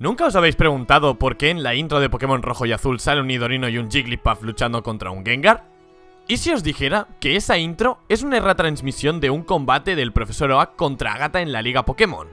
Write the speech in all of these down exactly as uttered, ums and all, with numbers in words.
¿Nunca os habéis preguntado por qué en la intro de Pokémon Rojo y Azul sale un Nidorino y un Jigglypuff luchando contra un Gengar? ¿Y si os dijera que esa intro es una retransmisión de un combate del Profesor Oak contra Agatha en la Liga Pokémon?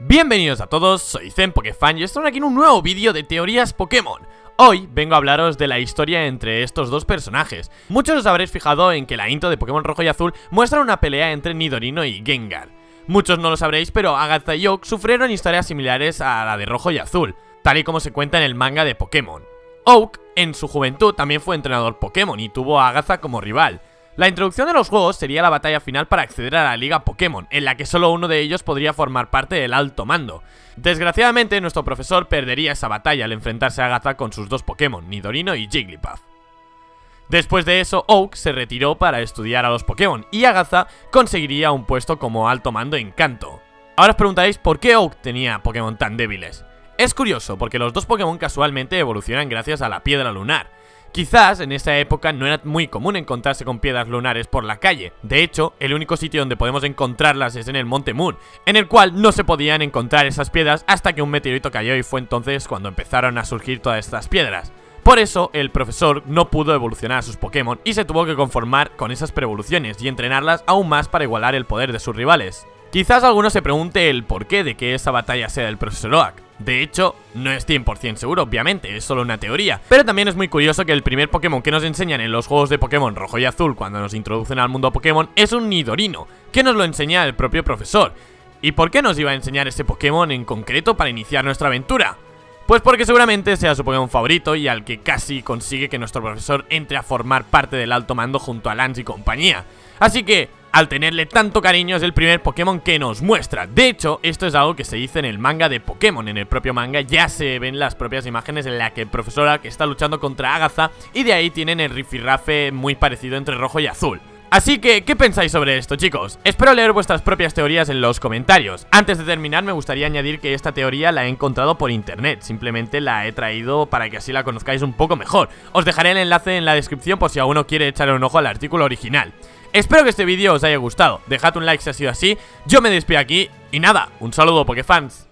Bienvenidos a todos, soy ZenPokefan y estoy aquí en un nuevo vídeo de Teorías Pokémon. Hoy vengo a hablaros de la historia entre estos dos personajes. Muchos os habréis fijado en que la intro de Pokémon Rojo y Azul muestra una pelea entre Nidorino y Gengar. Muchos no lo sabréis, pero Agatha y Oak sufrieron historias similares a la de Rojo y Azul, tal y como se cuenta en el manga de Pokémon. Oak, en su juventud, también fue entrenador Pokémon y tuvo a Agatha como rival. La introducción de los juegos sería la batalla final para acceder a la Liga Pokémon, en la que solo uno de ellos podría formar parte del Alto Mando. Desgraciadamente, nuestro profesor perdería esa batalla al enfrentarse a Agatha con sus dos Pokémon, Nidorino y Jigglypuff. Después de eso, Oak se retiró para estudiar a los Pokémon, y Agatha conseguiría un puesto como Alto Mando en Kanto. Ahora os preguntaréis por qué Oak tenía Pokémon tan débiles. Es curioso, porque los dos Pokémon casualmente evolucionan gracias a la Piedra Lunar. Quizás en esa época no era muy común encontrarse con piedras lunares por la calle. De hecho, el único sitio donde podemos encontrarlas es en el Monte Moon, en el cual no se podían encontrar esas piedras hasta que un meteorito cayó y fue entonces cuando empezaron a surgir todas estas piedras. Por eso, el profesor no pudo evolucionar a sus Pokémon y se tuvo que conformar con esas preevoluciones y entrenarlas aún más para igualar el poder de sus rivales. Quizás alguno se pregunte el porqué de que esa batalla sea del Profesor Oak. De hecho, no es cien por cien seguro, obviamente, es solo una teoría. Pero también es muy curioso que el primer Pokémon que nos enseñan en los juegos de Pokémon Rojo y Azul cuando nos introducen al mundo Pokémon es un Nidorino, que nos lo enseña el propio profesor. ¿Y por qué nos iba a enseñar ese Pokémon en concreto para iniciar nuestra aventura? Pues porque seguramente sea su Pokémon favorito y al que casi consigue que nuestro profesor entre a formar parte del Alto Mando junto a Lance y compañía. Así que, al tenerle tanto cariño, es el primer Pokémon que nos muestra. De hecho, esto es algo que se dice en el manga de Pokémon. En el propio manga ya se ven las propias imágenes en la que el profesor Oak está luchando contra Agatha, y de ahí tienen el rifirrafe muy parecido entre Rojo y Azul. Así que, ¿qué pensáis sobre esto, chicos? Espero leer vuestras propias teorías en los comentarios. Antes de terminar, me gustaría añadir que esta teoría la he encontrado por internet. Simplemente la he traído para que así la conozcáis un poco mejor. Os dejaré el enlace en la descripción por si alguno quiere echarle un ojo al artículo original. Espero que este vídeo os haya gustado, dejad un like si ha sido así, yo me despido aquí y nada, un saludo Pokéfans.